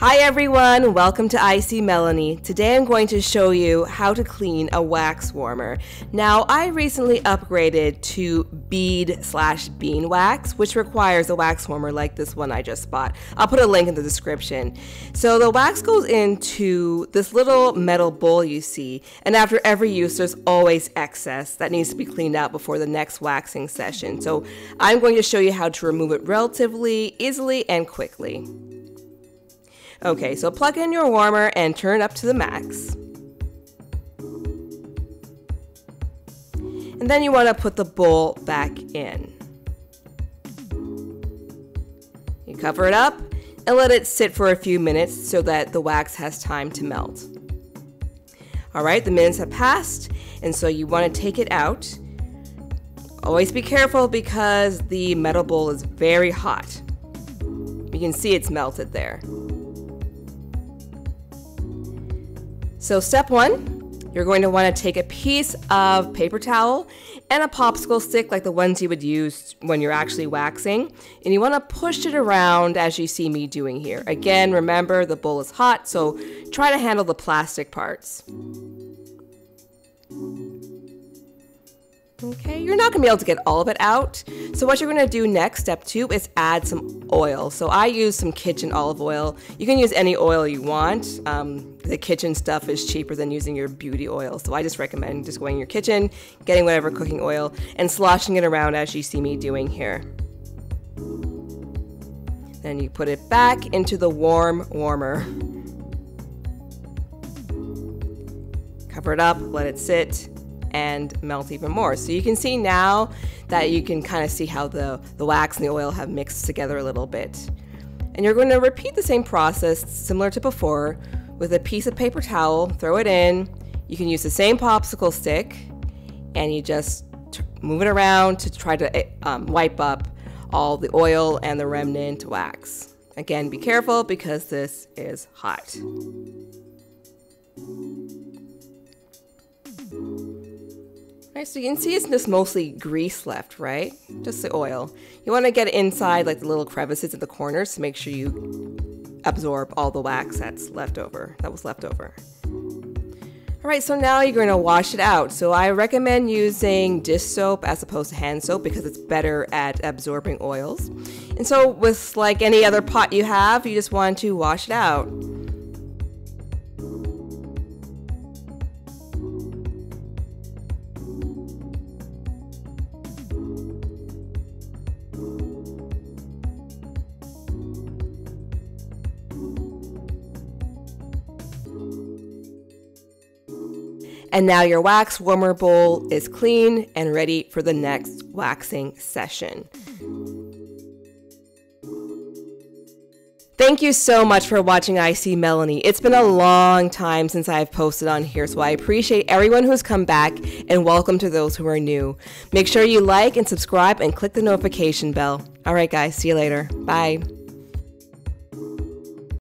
Hi everyone, welcome to I See Melanie. Today I'm going to show you how to clean a wax warmer. Now I recently upgraded to bead/bean wax, which requires a wax warmer like this one I just bought. I'll put a link in the description. So the wax goes into this little metal bowl you see, and after every use there's always excess that needs to be cleaned out before the next waxing session. So I'm going to show you how to remove it relatively easily and quickly. Okay, so plug in your warmer and turn it up to the max. And then you want to put the bowl back in. You cover it up and let it sit for a few minutes so that the wax has time to melt. Alright, the minutes have passed, and so you want to take it out. Always be careful because the metal bowl is very hot. You can see it's melted there. So step one, you're going to want to take a piece of paper towel and a popsicle stick like the ones you would use when you're actually waxing. And you want to push it around as you see me doing here. Again, remember the bowl is hot, so try to handle the plastic parts. Okay, you're not going to be able to get all of it out. So what you're going to do next, step two, is add some oil. So I use some kitchen olive oil. You can use any oil you want. The kitchen stuff is cheaper than using your beauty oil. So I just recommend just going in your kitchen, getting whatever cooking oil, and sloshing it around as you see me doing here. Then you put it back into the warm warmer. Cover it up, let it sit, and melt even more. So you can see now that you can kind of see how the wax and the oil have mixed together a little bit. And you're going to repeat the same process similar to before with a piece of paper towel, throw it in. You can use the same popsicle stick and you just move it around to try to wipe up all the oil and the remnant wax. Again, be careful because this is hot. So you can see it's just mostly grease left, right? Just the oil. You want to get inside like the little crevices at the corners to make sure you absorb all the wax that was left over. Alright, so now you're going to wash it out. So I recommend using dish soap as opposed to hand soap because it's better at absorbing oils. And so with like any other pot you have, you just want to wash it out. And now your wax warmer bowl is clean and ready for the next waxing session. Thank you so much for watching I See Melanie. It's been a long time since I've posted on here, so I appreciate everyone who's come back and welcome to those who are new. Make sure you like and subscribe and click the notification bell. All right guys, see you later. Bye.